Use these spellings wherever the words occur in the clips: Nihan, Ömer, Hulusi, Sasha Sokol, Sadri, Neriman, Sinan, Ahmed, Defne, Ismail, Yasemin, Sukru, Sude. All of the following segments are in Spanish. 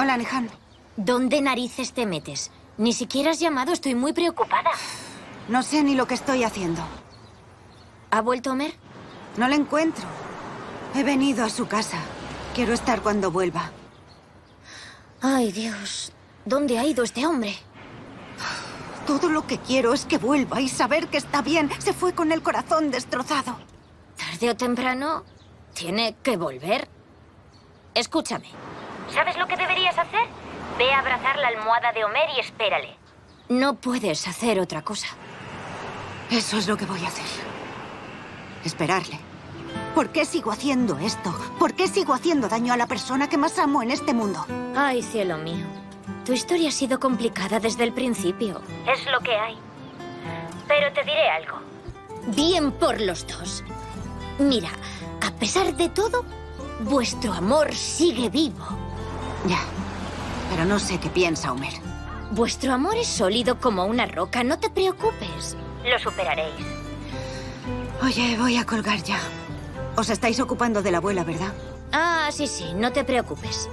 Hola, Nihan. ¿Dónde narices te metes? Ni siquiera has llamado, estoy muy preocupada. No sé ni lo que estoy haciendo. ¿Ha vuelto Ömer? No le encuentro. He venido a su casa. Quiero estar cuando vuelva. Ay, Dios. ¿Dónde ha ido este hombre? Todo lo que quiero es que vuelva y saber que está bien. Se fue con el corazón destrozado. Tarde o temprano, tiene que volver. Escúchame. ¿Sabes lo que deberías hacer? Ve a abrazar la almohada de Ömer y espérale. No puedes hacer otra cosa. Eso es lo que voy a hacer. Esperarle. ¿Por qué sigo haciendo esto? ¿Por qué sigo haciendo daño a la persona que más amo en este mundo? Ay, cielo mío. Tu historia ha sido complicada desde el principio. Es lo que hay. Pero te diré algo. Bien por los dos. Mira, a pesar de todo, vuestro amor sigue vivo. Ya, pero no sé qué piensa Ömer. Vuestro amor es sólido como una roca, no te preocupes. Lo superaréis. Oye, voy a colgar ya. Os estáis ocupando de la abuela, ¿verdad? Ah, sí, sí, no te preocupes.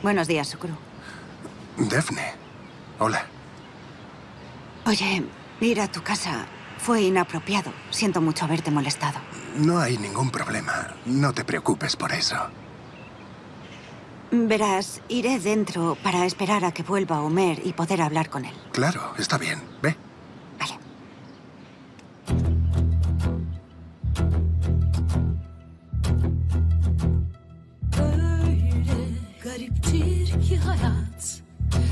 Buenos días, Sukru. Defne, hola. Oye, ir a tu casa fue inapropiado. Siento mucho haberte molestado. No hay ningún problema. No te preocupes por eso. Verás, iré dentro para esperar a que vuelva Ömer y poder hablar con él. Claro, está bien. Ve. Vale.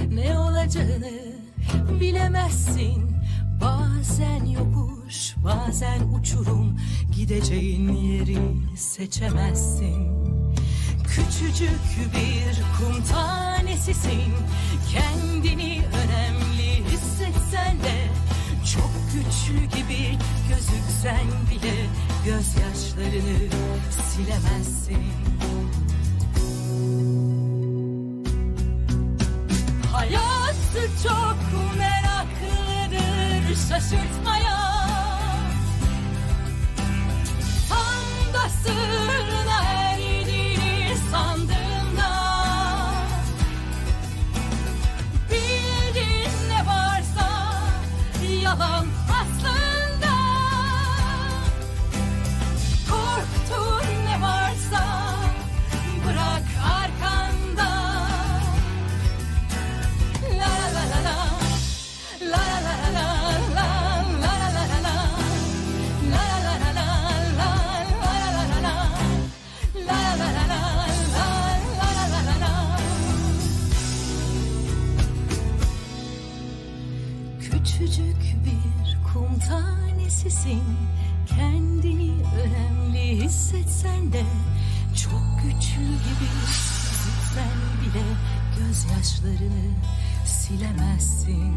Ne olacağını bilemezsin. Bazen yokuş, bazen uçurum. Gideceğin yeri seçemezsin. Küçücük bir kum tanesisin. Kendini önemli hissetsen de, çok güçlü gibi gözüksen bile, gözyaşlarını silemezsin. Hayat çok meraklıdır şaşırtmaya. Tam da sırrına erdiğini sandığında, bildiğin ne varsa yalan aslında. Korktuğun ne varsa bırak arkanda. Küçücük bir kum tanesisin. Kendini önemli hissetsen de, çok güçlü gibi hissetsen bile, gözyaşlarını silemezsin.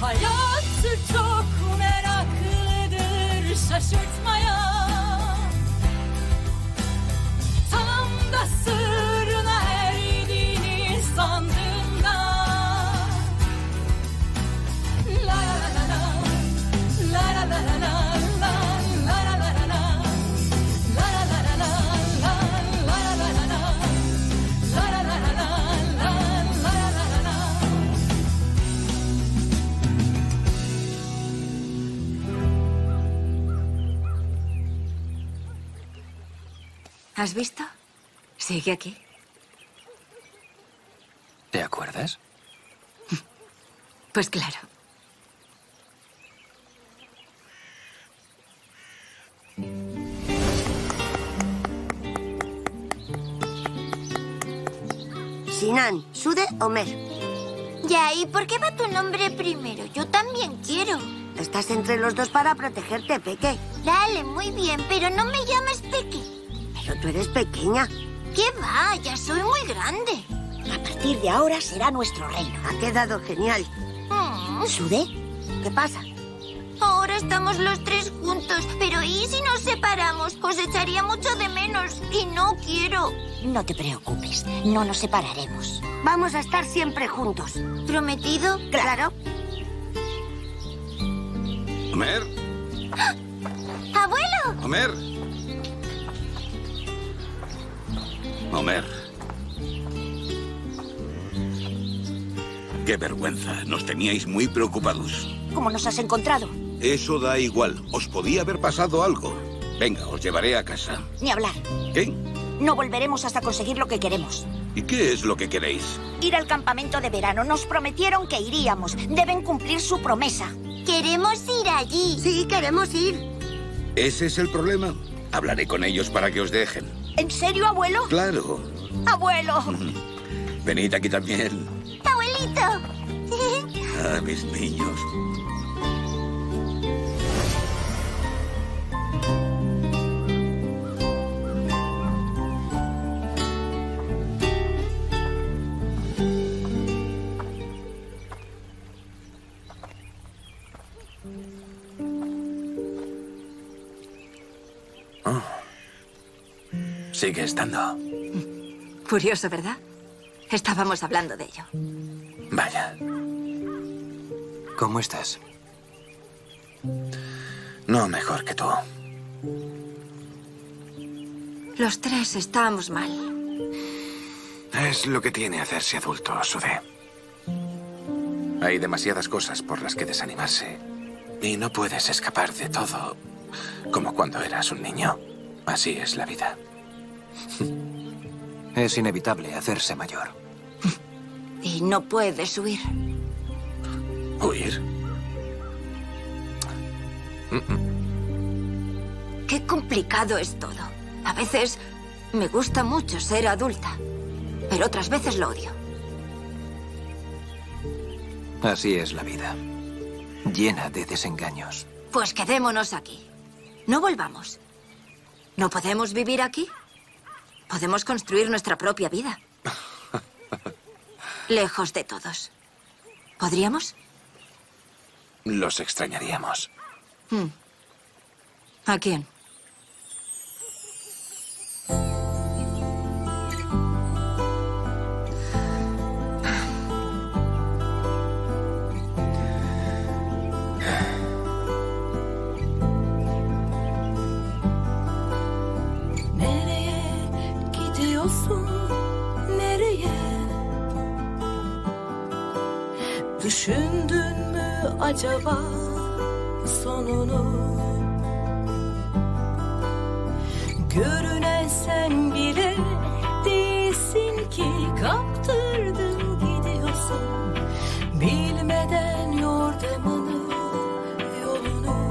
Hayat çok meraklıdır şaşırtmaya. Tam da sırrına erdiğini sandığında. La la la la, la la la la la, la la la la la, la la la la la, la la la la, la la la la la, la la la la. ¿Has visto? Sigue aquí. ¿Te acuerdas? Pues claro. Sinan, Sude, Ömer. Ya, ¿y por qué va tu nombre primero? Yo también quiero. Estás entre los dos para protegerte, Peque. Dale, muy bien, pero no me llames Peque. Pero tú eres pequeña. ¡Qué vaya! Soy muy grande. A partir de ahora será nuestro reino. Ha quedado genial. ¿Sude? ¿Qué pasa? Ahora estamos los tres juntos, pero ¿y si nos separamos? Os echaría mucho de menos y no quiero. No te preocupes, no nos separaremos. Vamos a estar siempre juntos. ¿Prometido? Claro. Ömer. ¡Ah! ¡Abuelo! Ömer. Ömer. Qué vergüenza, nos teníais muy preocupados. ¿Cómo nos has encontrado? Eso da igual, os podía haber pasado algo. Venga, os llevaré a casa. Ni hablar. ¿Qué? No volveremos hasta conseguir lo que queremos. ¿Y qué es lo que queréis? Ir al campamento de verano, nos prometieron que iríamos. Deben cumplir su promesa. Queremos ir allí. Sí, queremos ir. ¿Ese es el problema? Hablaré con ellos para que os dejen. ¿En serio, abuelo? Claro. Abuelo. Venid aquí también. Abuelito. Ah, mis niños. Sigue estando. Curioso, ¿verdad? Estábamos hablando de ello. Vaya. ¿Cómo estás? No mejor que tú. Los tres estábamos mal. Es lo que tiene hacerse adulto, Sude. Hay demasiadas cosas por las que desanimarse. Y no puedes escapar de todo, como cuando eras un niño. Así es la vida. Es inevitable hacerse mayor. Y no puedes huir. ¿Huir? Qué complicado es todo. A veces me gusta mucho ser adulta, pero otras veces lo odio. Así es la vida. Llena de desengaños. Pues quedémonos aquí. No volvamos. ¿No podemos vivir aquí? Podemos construir nuestra propia vida. Lejos de todos. ¿Podríamos? Los extrañaríamos. ¿A quién? Düşündün mü acaba sonunu? Görünen sen bile değilsin ki kaptırdın gidiyorsun bilmeden yordamını yolunu.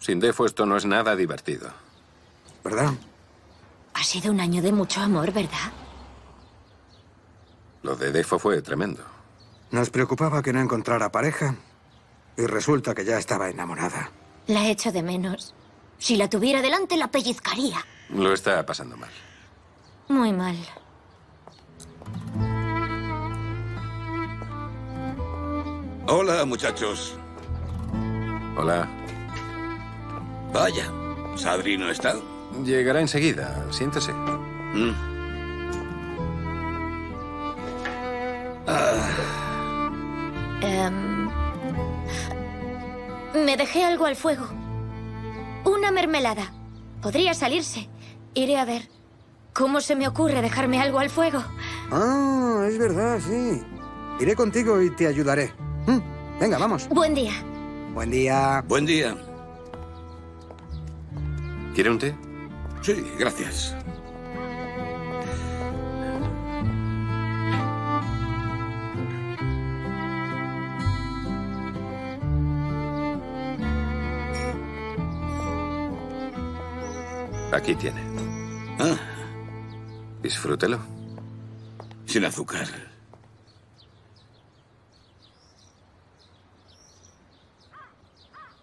Sin Defo esto no es nada divertido. ¿Verdad? Ha sido un año de mucho amor, ¿verdad? Lo de Defo fue tremendo. Nos preocupaba que no encontrara pareja y resulta que ya estaba enamorada. La echo de menos. Si la tuviera delante, la pellizcaría. Lo está pasando mal. Muy mal. Hola, muchachos. Hola. Vaya, Sadri no está. Llegará enseguida. Siéntese. Me dejé algo al fuego. Una mermelada. Podría salirse. Iré a ver. ¿Cómo se me ocurre dejarme algo al fuego? Ah, es verdad, sí. Iré contigo y te ayudaré. Venga, vamos. Buen día. Buen día. Buen día. ¿Quiere un té? Sí, gracias. Aquí tiene. Ah. Disfrútelo. Sin azúcar.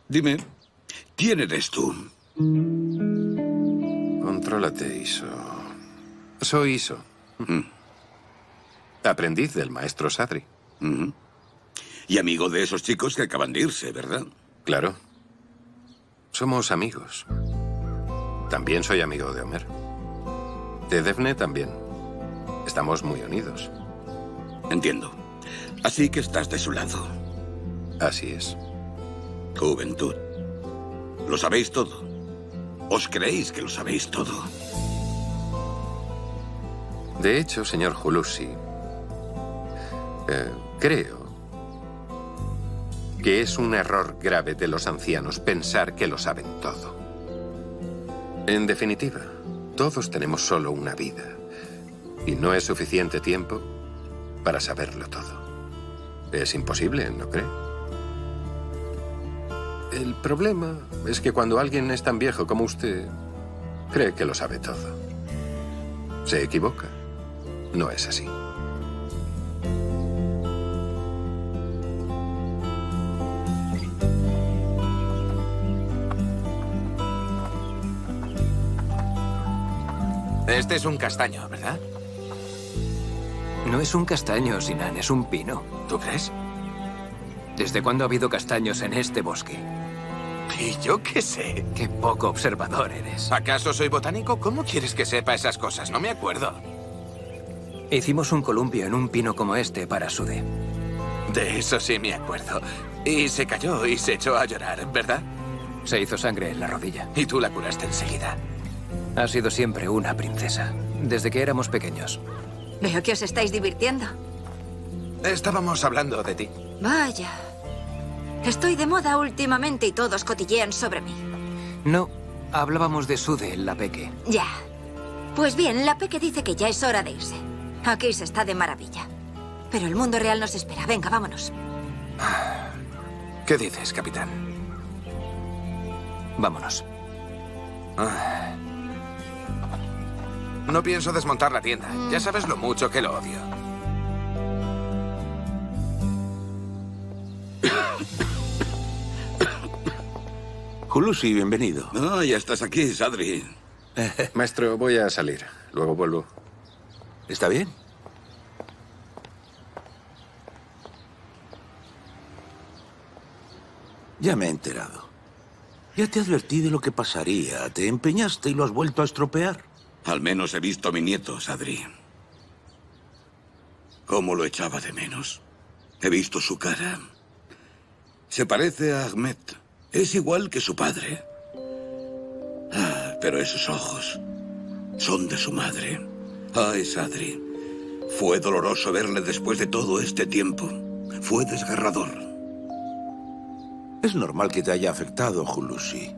Dime, ¿quién eres tú? Contrólate, Iso. Soy Iso. Aprendiz del maestro Sadri. Y amigo de esos chicos que acaban de irse, ¿verdad? Claro. Somos amigos. También soy amigo de Ömer. De Defne también. Estamos muy unidos. Entiendo. Así que estás de su lado. Así es. Juventud. Lo sabéis todo. Os creéis que lo sabéis todo. De hecho, señor Hulusi, creo que es un error grave de los ancianos pensar que lo saben todo. En definitiva, todos tenemos solo una vida y no es suficiente tiempo para saberlo todo. Es imposible, ¿no cree? El problema es que cuando alguien es tan viejo como usted, cree que lo sabe todo. Se equivoca. No es así. Este es un castaño, ¿verdad? No es un castaño, Sinan, es un pino. ¿Tú crees? ¿Desde cuándo ha habido castaños en este bosque? Y yo qué sé. Qué poco observador eres. ¿Acaso soy botánico? ¿Cómo quieres que sepa esas cosas? No me acuerdo. Hicimos un columpio en un pino como este para Sude. De eso sí me acuerdo. Y se cayó y se echó a llorar, ¿verdad? Se hizo sangre en la rodilla. Y tú la curaste enseguida. Ha sido siempre una princesa, desde que éramos pequeños. Veo que os estáis divirtiendo. Estábamos hablando de ti. Vaya. Estoy de moda últimamente y todos cotillean sobre mí. No, hablábamos de Sude, la peque. Ya. Pues bien, la peque dice que ya es hora de irse. Aquí se está de maravilla. Pero el mundo real nos espera. Venga, vámonos. ¿Qué dices, capitán? Vámonos. No pienso desmontar la tienda. Ya sabes lo mucho que lo odio. Hulusi, bienvenido. Ah, ya estás aquí, Sadri. Maestro, voy a salir. Luego vuelvo. ¿Está bien? Ya me he enterado. Ya te advertí de lo que pasaría. Te empeñaste y lo has vuelto a estropear. Al menos he visto a mi nieto, Sadri. ¿Cómo lo echaba de menos? He visto su cara. Se parece a Ahmed. Es igual que su padre. Ah, pero esos ojos son de su madre. Ay, Sadri. Fue doloroso verle después de todo este tiempo. Fue desgarrador. Es normal que te haya afectado, Hulusi.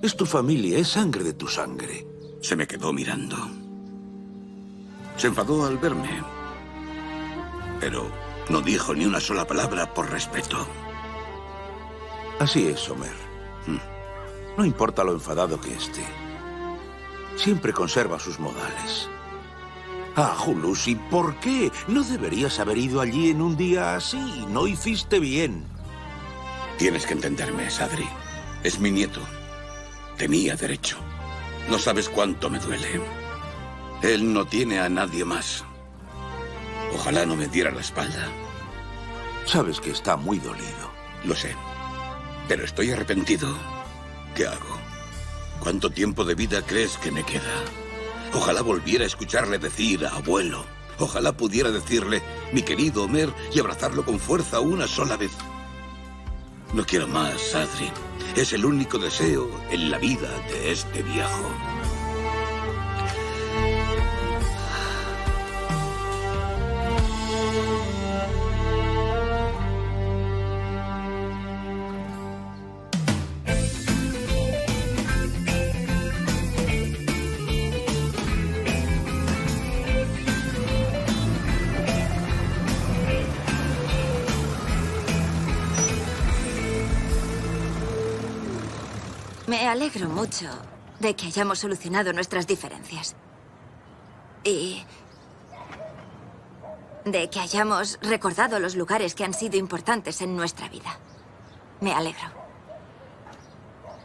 Es tu familia, es sangre de tu sangre. Se me quedó mirando. Se enfadó al verme. Pero no dijo ni una sola palabra por respeto. Así es, Ömer. No importa lo enfadado que esté. Siempre conserva sus modales. Ah, Hulusi, ¿por qué? No deberías haber ido allí en un día así. No hiciste bien. Tienes que entenderme, Sadri. Es mi nieto. Tenía derecho. No sabes cuánto me duele. Él no tiene a nadie más. Ojalá no me diera la espalda. Sabes que está muy dolido. Lo sé. Pero estoy arrepentido. ¿Qué hago? ¿Cuánto tiempo de vida crees que me queda? Ojalá volviera a escucharle decir a abuelo. Ojalá pudiera decirle, mi querido Ömer, y abrazarlo con fuerza una sola vez. No quiero más, Sadri. Es el único deseo en la vida de este viejo. Me alegro mucho de que hayamos solucionado nuestras diferencias. Y de que hayamos recordado los lugares que han sido importantes en nuestra vida. Me alegro.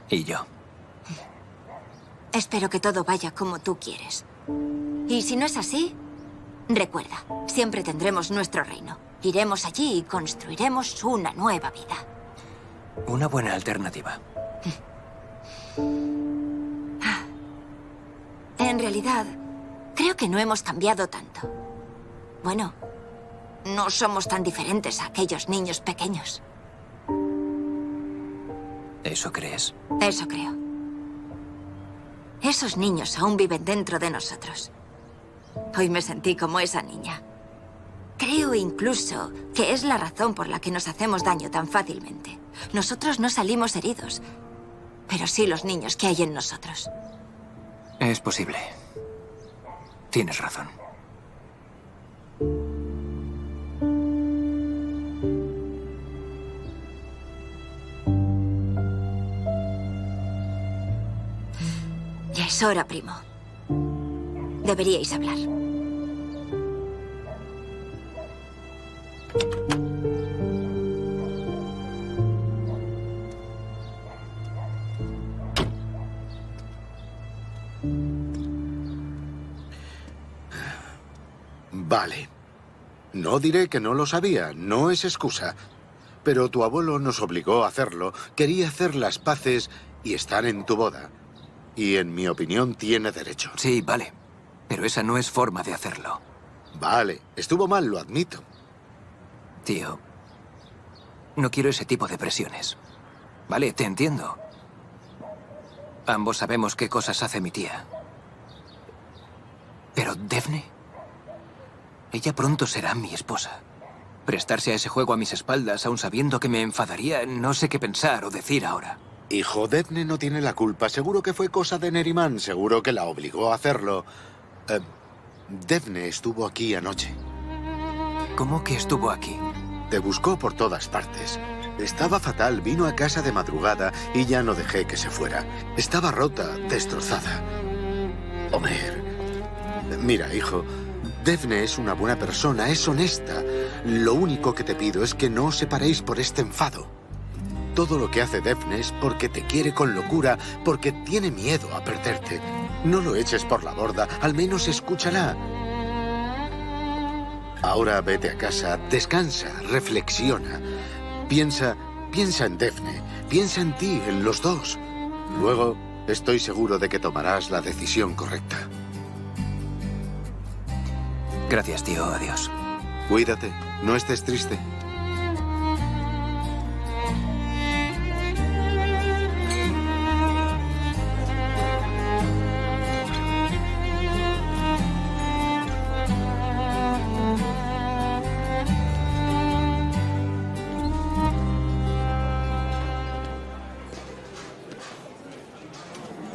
Y yo. Espero que todo vaya como tú quieres. Y si no es así, recuerda, siempre tendremos nuestro reino. Iremos allí y construiremos una nueva vida. Una buena alternativa. En realidad, creo que no hemos cambiado tanto. Bueno, no somos tan diferentes a aquellos niños pequeños. ¿Eso crees? Eso creo. Esos niños aún viven dentro de nosotros. Hoy me sentí como esa niña. Creo incluso que es la razón por la que nos hacemos daño tan fácilmente. Nosotros no salimos heridos. Pero sí los niños que hay en nosotros. Es posible. Tienes razón. Ya es hora, primo. Deberíais hablar. Vale. No diré que no lo sabía, no es excusa. Pero tu abuelo nos obligó a hacerlo, quería hacer las paces y estar en tu boda. Y en mi opinión tiene derecho. Sí, vale. Pero esa no es forma de hacerlo. Vale, estuvo mal, lo admito. Tío, no quiero ese tipo de presiones. Vale, te entiendo. Ambos sabemos qué cosas hace mi tía. Pero Defne... Ella pronto será mi esposa. Prestarse a ese juego a mis espaldas, aun sabiendo que me enfadaría, no sé qué pensar o decir ahora. Hijo, Defne no tiene la culpa. Seguro que fue cosa de Neriman. Seguro que la obligó a hacerlo. Defne estuvo aquí anoche. ¿Cómo que estuvo aquí? Te buscó por todas partes. Estaba fatal, vino a casa de madrugada y ya no dejé que se fuera. Estaba rota, destrozada. Ömer. Mira, hijo... Defne es una buena persona, es honesta. Lo único que te pido es que no os separéis por este enfado. Todo lo que hace Defne es porque te quiere con locura, porque tiene miedo a perderte. No lo eches por la borda, al menos escúchala. Ahora vete a casa, descansa, reflexiona. Piensa en Defne, piensa en ti, en los dos. Luego, estoy seguro de que tomarás la decisión correcta. Gracias, tío. Adiós. Cuídate. No estés triste.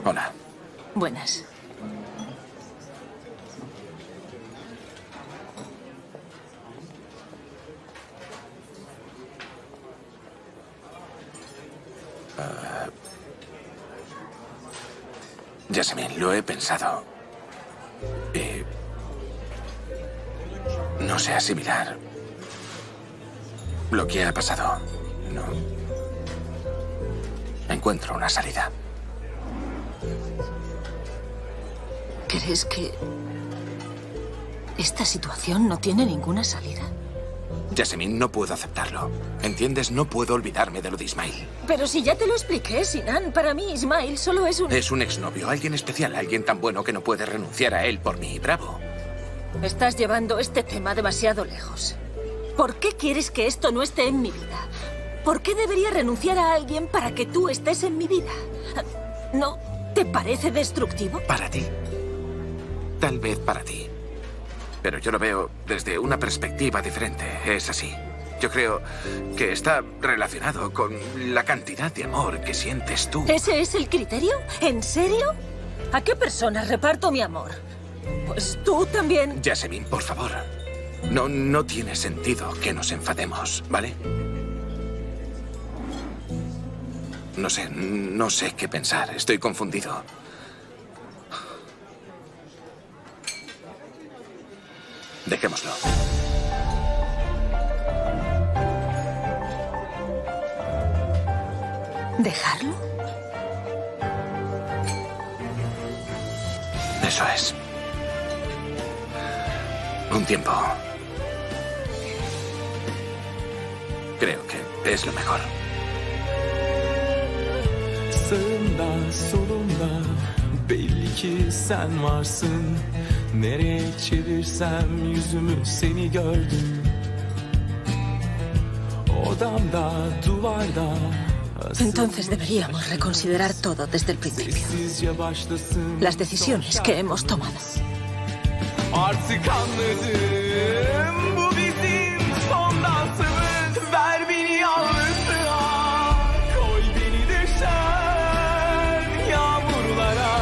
Hola. Buenas. Yasemin, lo he pensado. No sé asimilar lo que ha pasado. No encuentro una salida. ¿Crees que esta situación no tiene ninguna salida? Yasemin, no puedo aceptarlo. ¿Entiendes? No puedo olvidarme de lo de Ismail. Pero si ya te lo expliqué, Sinan. Para mí, Ismail solo es un... Es un exnovio, alguien especial, alguien tan bueno que no puede renunciar a él por mí. Bravo. Estás llevando este tema demasiado lejos. ¿Por qué quieres que esto no esté en mi vida? ¿Por qué debería renunciar a alguien para que tú estés en mi vida? ¿No te parece destructivo? Para ti. Tal vez para ti. Pero yo lo veo desde una perspectiva diferente, es así. Yo creo que está relacionado con la cantidad de amor que sientes tú. ¿Ese es el criterio? ¿En serio? ¿A qué personas reparto mi amor? Pues tú también. Yasemin, por favor. No tiene sentido que nos enfademos, ¿vale? No sé qué pensar, estoy confundido. Dejémoslo. ¿Dejarlo? Eso es. Un tiempo. Creo que es lo mejor. Sağımda, solumda, belli ki sen varsın. Nereye çevirsem yüzümü seni gördüm. Odamda, duvarda. Entonces deberíamos reconsiderar todo desde el principio. Las decisiones que hemos tomado. Artık anladım. Bu bizim son dansımız. Ver beni yalnızlığa. Koy beni düşen yağmurlara.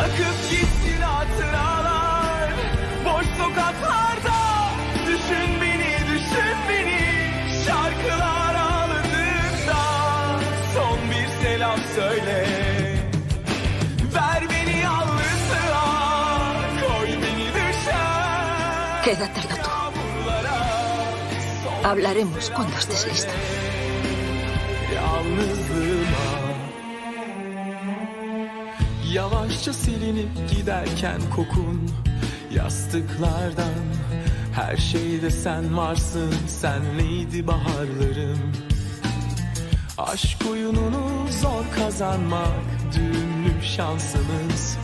Akıp gitsin hatıralar. Boş sokaklarda. Düşün beni, düşün beni. Şarkılar ağladığında. Son bir selam söyle. Quédatelo tú. Hablaremos cuando estés lista. Yalnızlığıma yavaşça silinip giderken kokun yastıklardan. Her şeyde sen varsın. Sen neydi baharlarım? Aşk oyununu zor kazanmak düğümlü şansımız.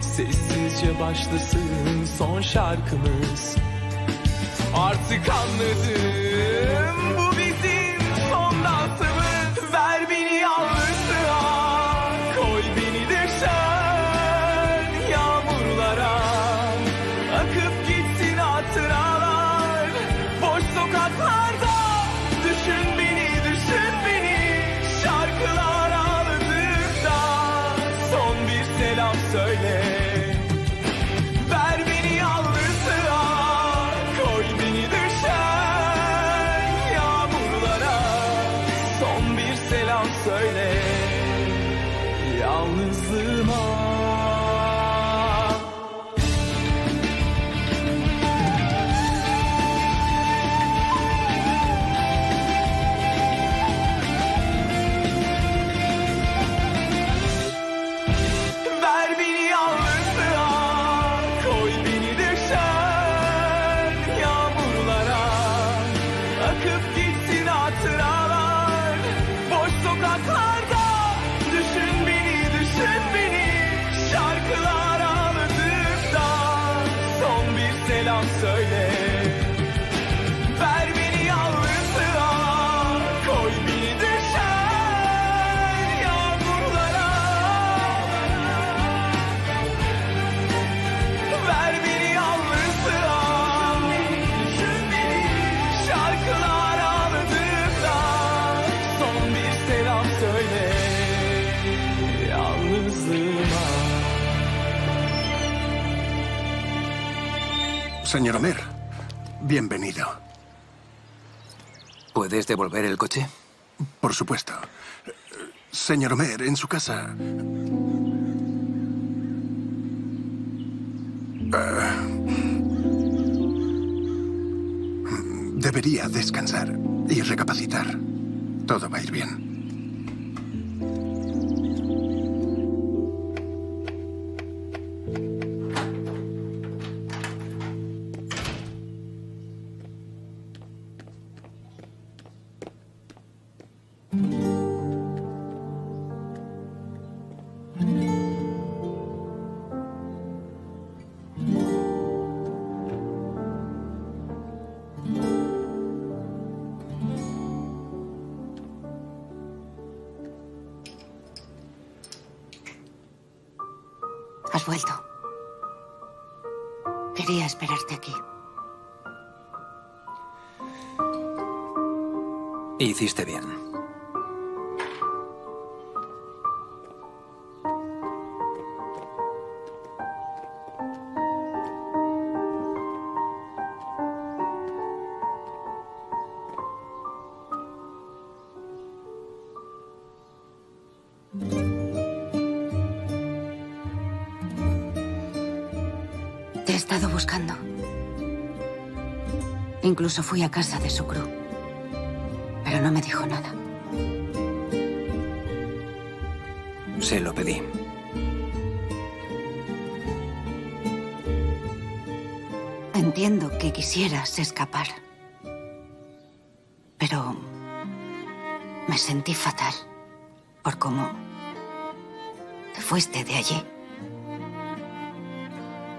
Sessizce başlasın son şarkımız. Artık anladım. Bu bizim son dansımız. Ver beni yalnızlığa. Koy beni düşen yağmurlara. Akıp gitsin hatıralar. Boş sokaklarda. Düşün beni, düşün beni. Şarkılar ağladığında. Son bir selam söyle. Señor Ömer, bienvenido. ¿Puedes devolver el coche? Por supuesto. Señor Ömer, en su casa Debería descansar y recapacitar. Todo va a ir bien. Has vuelto. Quería esperarte aquí. Hiciste bien. Incluso fui a casa de Sukru, pero no me dijo nada. Se lo pedí. Entiendo que quisieras escapar, pero me sentí fatal por cómo te fuiste de allí.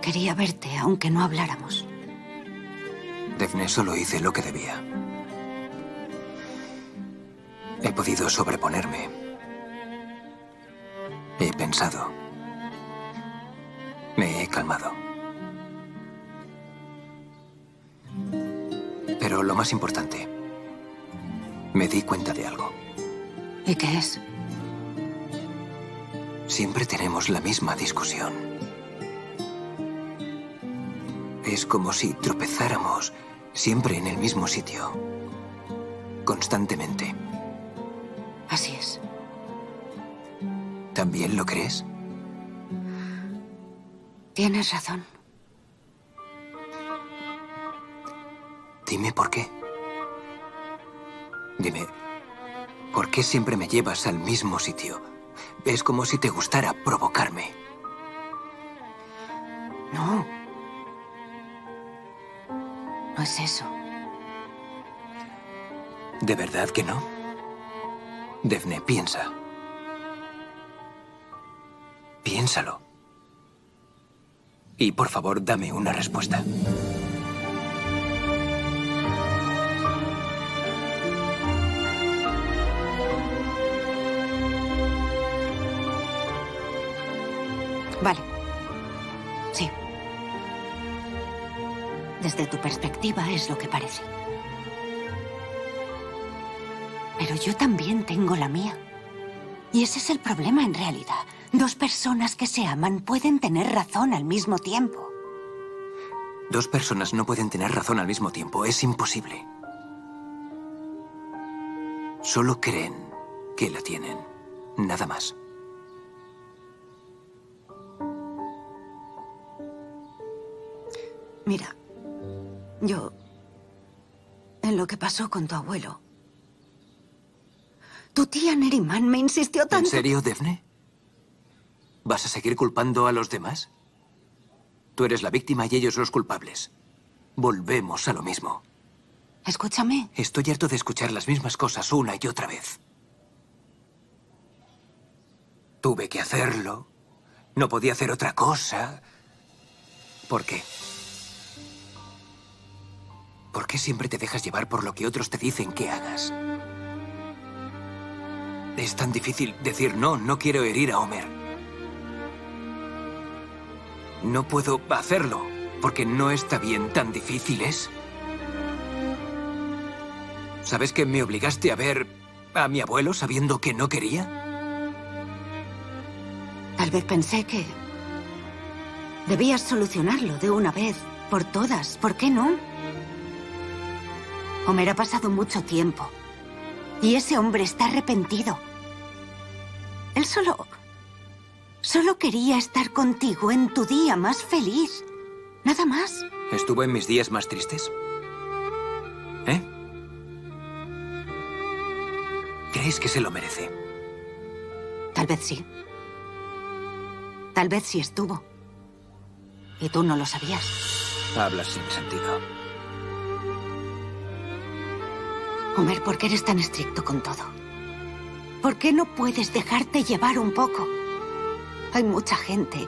Quería verte, aunque no habláramos. Defne, solo hice lo que debía. He podido sobreponerme. He pensado. Me he calmado. Pero lo más importante, me di cuenta de algo. ¿Y qué es? Siempre tenemos la misma discusión. Es como si tropezáramos. Siempre en el mismo sitio. Constantemente. Así es. ¿También lo crees? Tienes razón. Dime por qué. Dime, ¿por qué siempre me llevas al mismo sitio? Es como si te gustara provocarme. No. No es eso. ¿De verdad que no? Defne, piensa. Piénsalo. Y por favor, dame una respuesta. Vale. Sí. Desde tu perspectiva es lo que parece. Pero yo también tengo la mía. Y ese es el problema en realidad. Dos personas que se aman pueden tener razón al mismo tiempo. Dos personas no pueden tener razón al mismo tiempo. Es imposible. Solo creen que la tienen. Nada más. Mira. Yo, en lo que pasó con tu abuelo, tu tía Neriman me insistió tanto... ¿En serio, Defne? ¿Vas a seguir culpando a los demás? Tú eres la víctima y ellos los culpables. Volvemos a lo mismo. Escúchame. Estoy harto de escuchar las mismas cosas una y otra vez. Tuve que hacerlo. No podía hacer otra cosa. ¿Por qué? ¿Por qué siempre te dejas llevar por lo que otros te dicen que hagas? Es tan difícil decir no, no quiero herir a Ömer. No puedo hacerlo, porque no está bien, tan difícil es. ¿Sabes que me obligaste a ver a mi abuelo sabiendo que no quería? Tal vez pensé que debías solucionarlo de una vez, por todas. ¿Por qué no? Ömer ha pasado mucho tiempo. Y ese hombre está arrepentido. Él solo quería estar contigo en tu día más feliz. ¿Nada más? Estuvo en mis días más tristes. ¿Eh? ¿Crees que se lo merece? Tal vez sí. Tal vez sí estuvo. Y tú no lo sabías. Hablas sin sentido. Ömer, ¿por qué eres tan estricto con todo? ¿Por qué no puedes dejarte llevar un poco? Hay mucha gente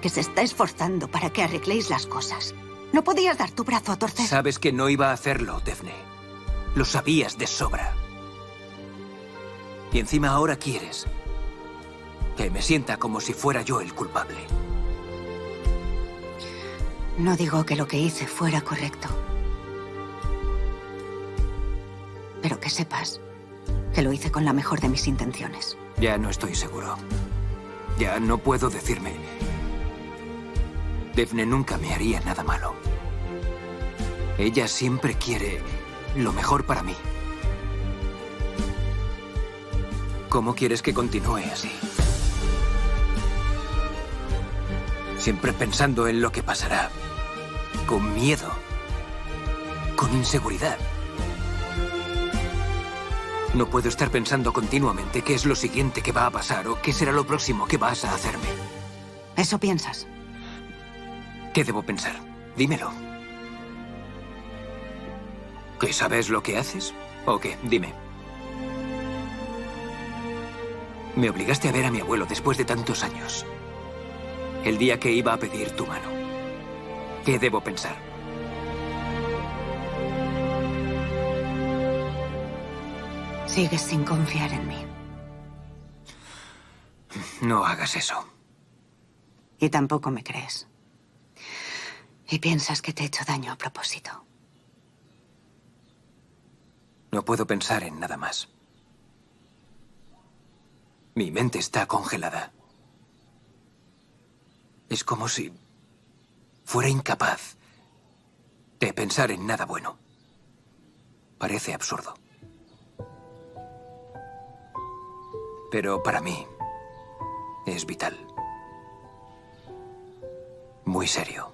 que se está esforzando para que arregléis las cosas. No podías dar tu brazo a torcer. Sabes que no iba a hacerlo, Defne. Lo sabías de sobra. Y encima ahora quieres que me sienta como si fuera yo el culpable. No digo que lo que hice fuera correcto. Pero que sepas que lo hice con la mejor de mis intenciones. Ya no estoy seguro. Ya no puedo decirme. Defne nunca me haría nada malo. Ella siempre quiere lo mejor para mí. ¿Cómo quieres que continúe así? Siempre pensando en lo que pasará. Con miedo. Con inseguridad. No puedo estar pensando continuamente qué es lo siguiente que va a pasar o qué será lo próximo que vas a hacerme. ¿Eso piensas? ¿Qué debo pensar? Dímelo. ¿Que sabes lo que haces? ¿O qué? Dime. Me obligaste a ver a mi abuelo después de tantos años. El día que iba a pedir tu mano. ¿Qué debo pensar? Sigues sin confiar en mí. No hagas eso. Y tampoco me crees. Y piensas que te he hecho daño a propósito. No puedo pensar en nada más. Mi mente está congelada. Es como si fuera incapaz de pensar en nada bueno. Parece absurdo. Pero para mí es vital. Muy serio.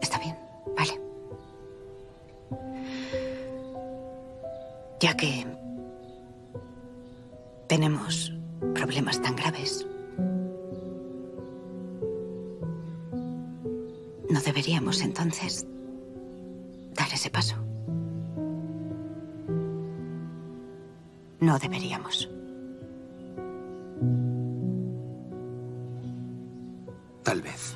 Está bien, vale. Ya que tenemos problemas tan graves, ¿no deberíamos entonces dar ese paso? No deberíamos. Tal vez.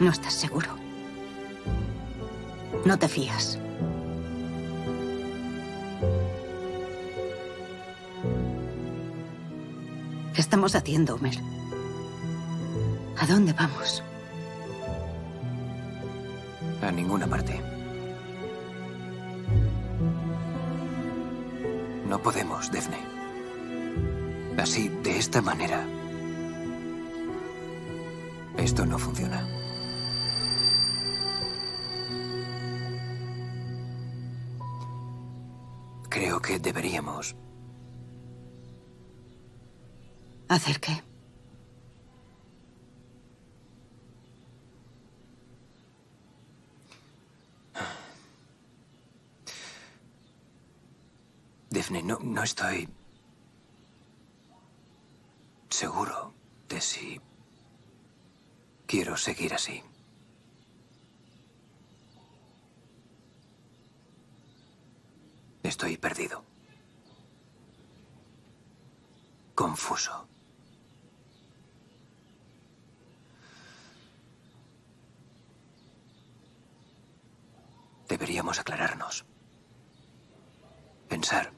No estás seguro. No te fías. ¿Qué estamos haciendo, Ömer? ¿A dónde vamos? A ninguna parte. No podemos, Defne. Así, de esta manera. Esto no funciona. Creo que deberíamos... ¿Hacer qué? Defne, no estoy seguro de si quiero seguir así. Estoy perdido. Confuso. Deberíamos aclararnos. Pensar.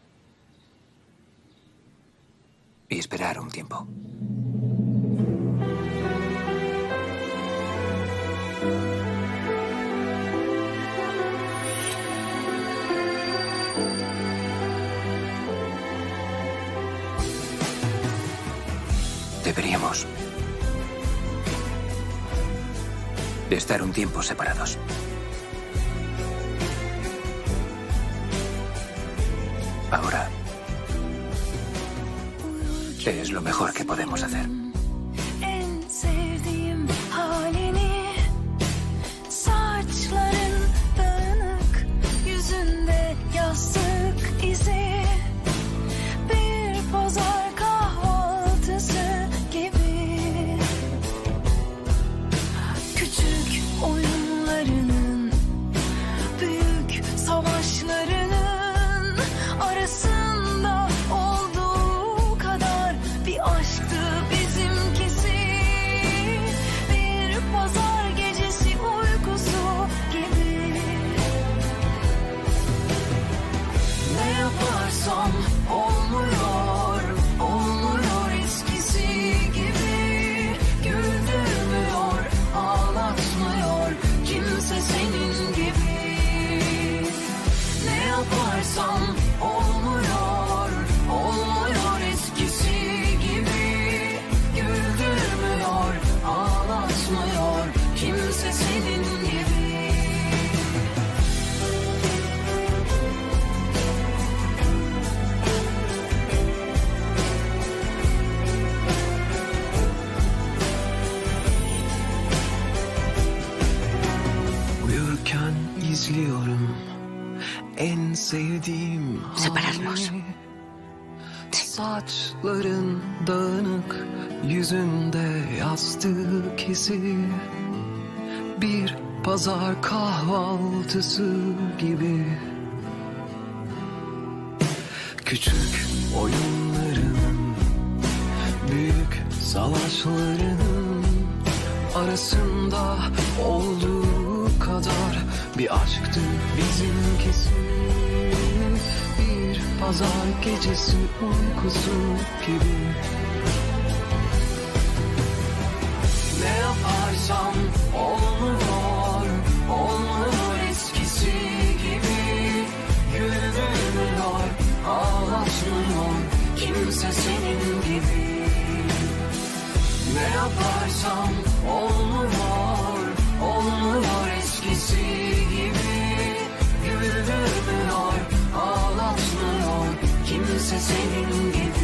Y esperar un tiempo. Deberíamos de estar un tiempo separados. Ahora... Ese es lo mejor que podemos hacer. En sevdiğim halini, saçların dağınık, yüzünde yastık izi, bir pazar kahvaltısı gibi. Küçük oyunlarının, büyük savaşlarının arası. Separarnos. Saçların dağınık, yüzünde yastık izi, bir pazar kahvaltısı gibi. Küçük oyunların, büyük savaşlarının arasında olduğu kadar bir aşktı bizimkisi. Pazar gecesi uykusu gibi. Ne yaparsam olmuyor, olmuyor eskisi gibi. Güldürmüyor, ağlatmıyor, kimse senin gibi. Ne yaparsam olmuyor, olmuyor eskisi gibi. Güldürmüyor, ağlatmıyor, kimse senin gibi.